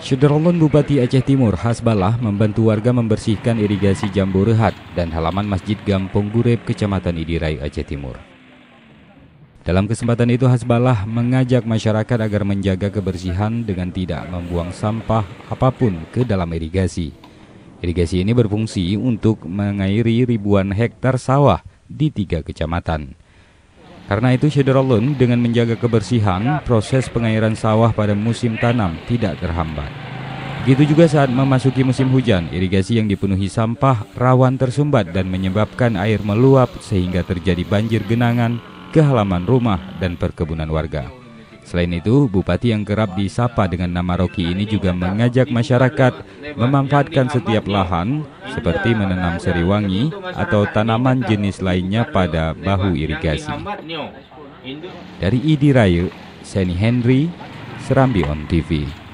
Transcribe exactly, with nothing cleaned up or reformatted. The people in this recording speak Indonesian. Syederalun Bupati Aceh Timur Hasballah membantu warga membersihkan irigasi Jambo Reuhat dan halaman Masjid Gampong Gureb, Kecamatan Idi Rayeuk, Aceh Timur. Dalam kesempatan itu Hasballah mengajak masyarakat agar menjaga kebersihan dengan tidak membuang sampah apapun ke dalam irigasi. Irigasi ini berfungsi untuk mengairi ribuan hektar sawah di tiga kecamatan. Karena itu Syederalun dengan menjaga kebersihan, proses pengairan sawah pada musim tanam tidak terhambat. Begitu juga saat memasuki musim hujan, irigasi yang dipenuhi sampah rawan tersumbat dan menyebabkan air meluap sehingga terjadi banjir genangan ke halaman rumah dan perkebunan warga. Selain itu, Bupati yang kerap disapa dengan nama Rocky ini juga mengajak masyarakat memanfaatkan setiap lahan seperti menanam sariwangi atau tanaman jenis lainnya pada bahu irigasi. Dari Idi Rayeuk, Sei Henry, Serambi On T V.